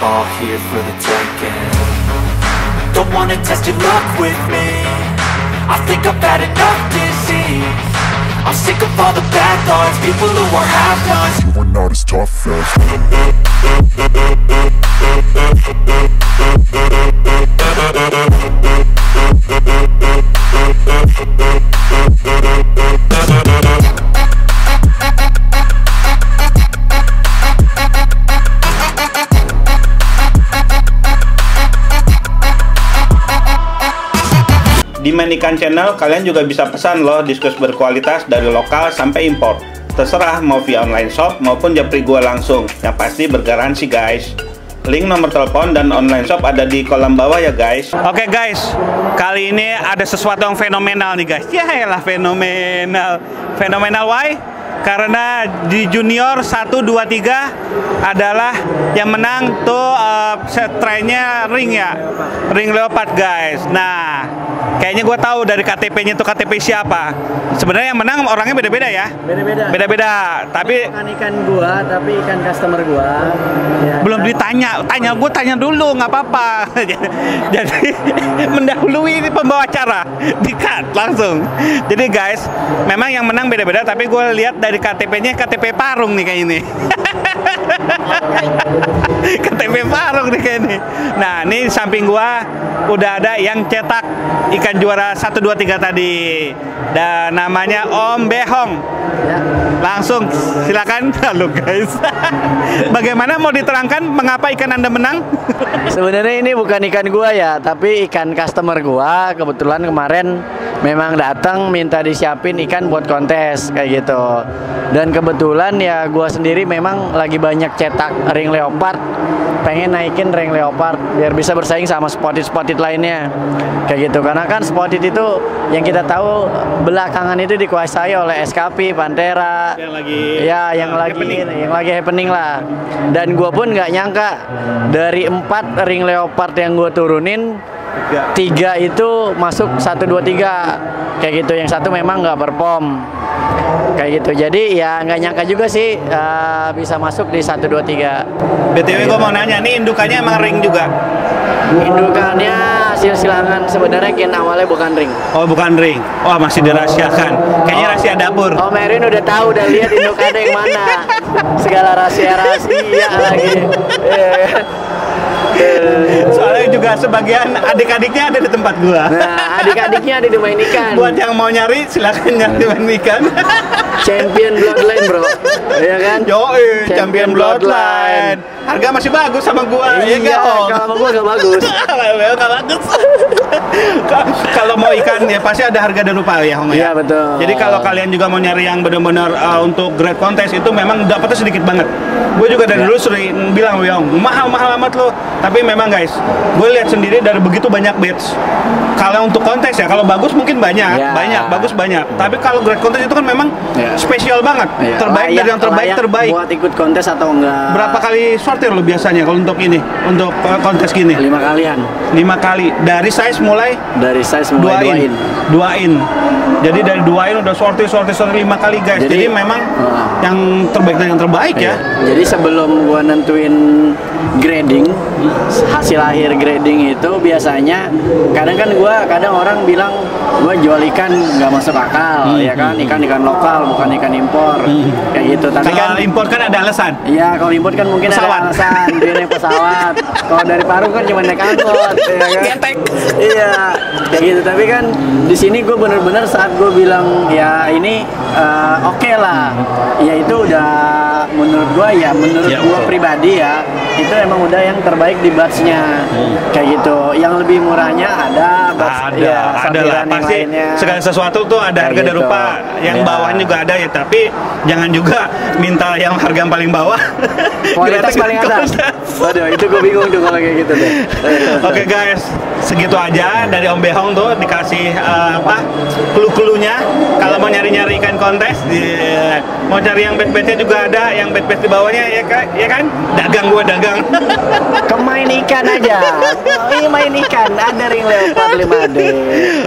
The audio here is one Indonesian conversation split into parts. all here for the taking. Don't wanna test your luck with me, I think I've had enough disease. I'm sick of all the bad thoughts, people who are half-nots. You are not as tough as di Manikan Channel. Kalian juga bisa pesan loh diskus berkualitas dari lokal sampai impor. Terserah mau via online shop maupun japri gua langsung, yang pasti bergaransi guys. Link, nomor telepon, dan online shop ada di kolom bawah ya guys. Oke guys, kali ini ada sesuatu yang fenomenal nih guys. Yaelah fenomenal. Fenomenal why? Karena di junior 1, 2, 3 adalah yang menang tuh trainnya ring ya, ring leopard guys. Nah, kayaknya gue tahu dari KTP-nya tuh KTP siapa. Sebenarnya yang menang orangnya beda-beda ya. Beda-beda. Tapi ikan gua, tapi ikan customer gua. Ya, belum ditanya. Gue tanya dulu, nggak apa-apa. Jadi mendahului ini pembawa acara. Dikat langsung. Jadi guys, memang yang menang beda-beda. Tapi gue lihat dari KTP-nya KTP Parung nih kayak ini. KTP Parung nih kayak ini. Nah, ini samping gua udah ada yang cetak ikan juara 1, 2, 3 tadi, dan namanya Om Behong. Langsung silakan halo guys. Bagaimana mau diterangkan mengapa ikan Anda menang? Sebenarnya ini bukan ikan gua ya, tapi ikan customer gua. Kebetulan kemarin memang datang minta disiapin ikan buat kontes kayak gitu. Dan kebetulan ya gua sendiri memang lagi banyak cetak ring leopard. Pengen naikin ring leopard biar bisa bersaing sama spotted lainnya kayak gitu, karena kan spotted itu yang kita tahu belakangan itu dikuasai oleh SKP, Pantera yang lagi ya yang lagi happening lah. Dan gue pun nggak nyangka dari 4 ring leopard yang gue turunin, 3 itu masuk 1, 2, 3 kayak gitu. Yang satu memang nggak perform kayak gitu, jadi ya nggak nyangka juga sih bisa masuk di 1, 2, 3. BTW gue mau nanya nih, indukannya emang ring juga? Indukannya silsilangan, sebenarnya gen awalnya bukan ring. Oh bukan ring, oh masih dirahasiakan kayaknya. Rahasia dapur. Om Erwin udah tahu, udah lihat indukannya yang mana, segala rahasia lagi. Soalnya juga sebagian adik-adiknya ada di tempat gua. Nah, adik-adiknya ada di main ikan. Buat yang mau nyari silahkan nyari di main ikan. Champion Bloodline bro, ya kan? Yoi, Champion Bloodline. Harga masih bagus sama gua, iya kan? Kalau sama gua gak bagus. Kalau mau ikan ya pasti ada harga dan rupa ya, Om. Iya betul. Jadi kalau kalian juga mau nyari yang benar-benar untuk grade contest itu memang dapatnya sedikit banget. Gue juga dari dulu sering bilang, Om, mahal-mahal amat lo. Tapi memang guys, gue lihat sendiri dari begitu banyak batch. Kalau untuk kontes ya, kalau bagus mungkin banyak. Tapi kalau grade kontes itu kan memang spesial banget, terbaik dari yang terbaik. Buat ikut kontes atau enggak? Berapa kali sortir lo biasanya kalau untuk ini, untuk kontes gini? 5 kali. Dari size mulai? Dari size mulai 2 in. Jadi dari 2 in udah sortir 5 kali guys. Jadi memang yang terbaik dan yang terbaik ya. Jadi sebelum gue nentuin grading, hasil akhir grading itu biasanya kadang orang bilang gue jual ikan nggak masuk akal, ya kan, ikan lokal bukan ikan impor kayak gitu. Tapi kalau kan impor kan ada alasan. Iya, kalau impor kan mungkin pesawat. Ada alasan dia naik pesawat. Kalau dari Parung kan cuma naik angkot, ya kan? Iya kayak gitu. Tapi kan di sini gue bener-bener saat gue bilang ya ini oke lah, ya itu udah menurut gue pribadi ya. itu emang udah yang terbaik di batsnya, kayak gitu. Yang lebih murahnya ada, bats, ya, ada pasti segala sesuatu tuh ada harga gitu. Dan rupa yang bawahnya juga ada ya, tapi jangan juga minta yang harga yang paling bawah kualitas paling atas. Waduh, itu gue bingung tuh kalau kayak gitu deh. Oke guys, segitu aja dari Om Behong tuh dikasih clue-cluenya kalau mau nyari-nyari ikan kontes di, mau cari yang bait-baitnya juga ada, yang bait-bait di bawahnya ya kan, dagang gua dagang. Kemain ikan aja. Ini main ikan ada ring leopard 5D.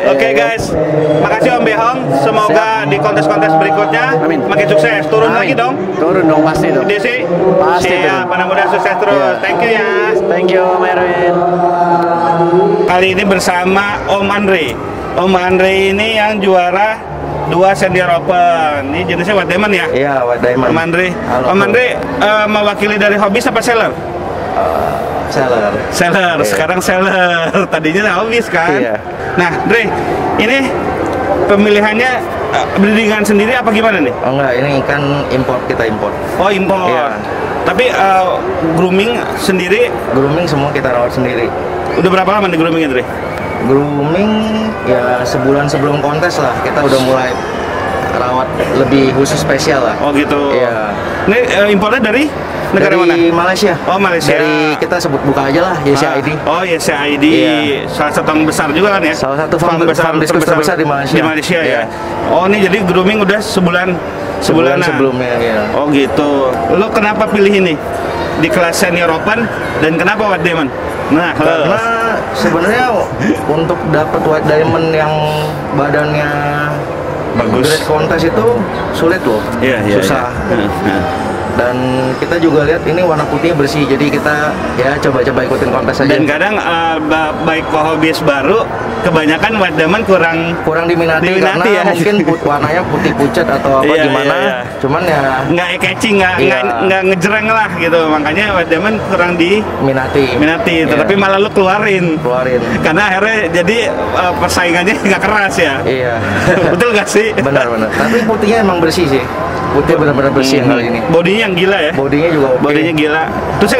Oke guys, makasih Om Behong, semoga di kontes-kontes berikutnya makin sukses. Turun lagi dong. Turun dong pasti dong. Ini sih pasti ya, mudah-mudahan sukses terus. Yeah. Thank you ya. Thank you Om Erwin. Kali ini bersama Om Andre. Om Andre ini yang juara 2 Senior Open. Ini jenisnya White Diamond ya? Iya, White Diamond. Om Andre. Halo, Om Andre mewakili dari hobis apa seller? Seller. Seller. Yeah. Sekarang seller. Tadinya hobis kan? Iya. Yeah. Nah, Andre, ini pemilihannya breedingan sendiri apa gimana nih? Oh enggak, ini ikan import, kita import. Oh, import. Yeah. Tapi grooming sendiri? Grooming semua kita rawat sendiri. Udah berapa lama nih grooming Andre? Grooming ya sebulan sebelum kontes lah, kita udah mulai rawat lebih khusus spesial lah. Oh gitu. Iya. Ini importnya dari negara mana? Dari Malaysia. Oh Malaysia. Dari, kita sebut buka aja lah, YCID. Oh YCID, iya. Salah satu yang besar juga kan ya? Salah satu farm besar terbesar di Malaysia. Di Malaysia ya. Oh ini jadi grooming udah sebulan sebelumnya. Iya. Oh gitu. Lo kenapa pilih ini di kelas Senior Open dan kenapa White Diamond? Nah, karena sebenarnya untuk dapat White Diamond yang badannya bagus, grade kontes itu sulit loh, susah. Dan kita juga lihat ini warna putihnya bersih, jadi kita ya coba-coba ikutin kontes aja. Dan kadang baik hobis baru, kebanyakan White Diamond kurang diminati karena ya, mungkin warnanya putih pucat atau apa gimana. Cuman ya nggak catching, nggak ngejreng lah gitu. Makanya White Diamond kurang diminati. Tetapi malah lu keluarin. Karena akhirnya jadi persaingannya nggak keras ya. Iya. Betul nggak sih? Benar. Tapi putihnya emang bersih sih. Putih benar-benar bersih kali ini. Bodinya yang gila ya. Bodinya juga oke. Bodinya gila. Terus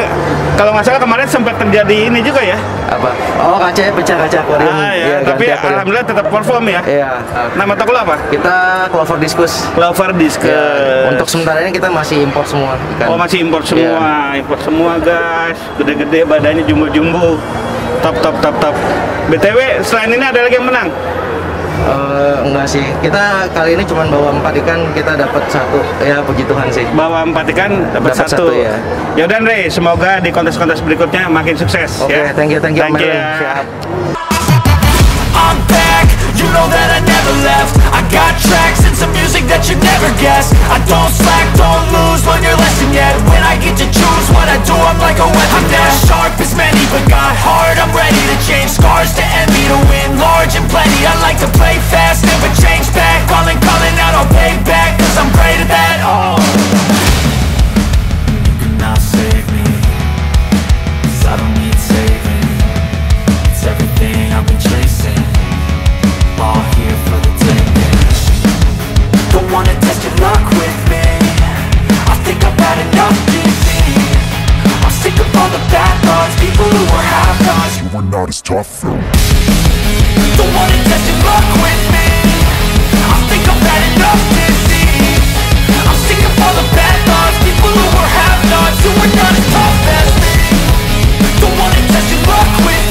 kalau nggak salah kemarin sempat terjadi ini juga ya. Apa? Oh kacanya pecah, kaca akuarium. Ya, tapi alhamdulillah tetap perform ya. Iya. Nama toko apa? Kita Lover Discus. Lover Discus. Ya, untuk sementara ini kita masih impor semua ikan. Oh masih impor semua, guys. Gede-gede badannya, jumbo-jumbo. Top. BTW selain ini ada lagi yang menang? Enggak sih, kita kali ini cuma bawa 4 ikan, kita dapat 1 ya, puji Tuhan sih. Bawa 4 ikan dapat 1 ya. Yaudah Andre, semoga di kontes-kontes berikutnya makin sukses. Oke, thank you ya. I'm back, you know that I never left. I got tracks and some music that you never guessed. I don't slack, don't lose, learn your lesson yet. When I get to choose what I do, I'm like a weapon. I'm not sharp as many, but got hard, I'm ready to change. Scars to envy, to win large and plenty. I like to play fast, never change back. Calling out, I'll pay back, cause I'm great at that. Oh, you cannot save me, cause I don't need saving. It's everything I've been chasing, all here for the taking. Don't wanna test your luck with me, I think I've had enough disease. I'm sick of all the bad thoughts, people who are half-nots. You were not as tough though. Don't wanna test your luck with me, I think I've had enough disease. I'm sick of all the bad thoughts, people who are half-nots. You were not as tough as me. Don't wanna test your luck with me.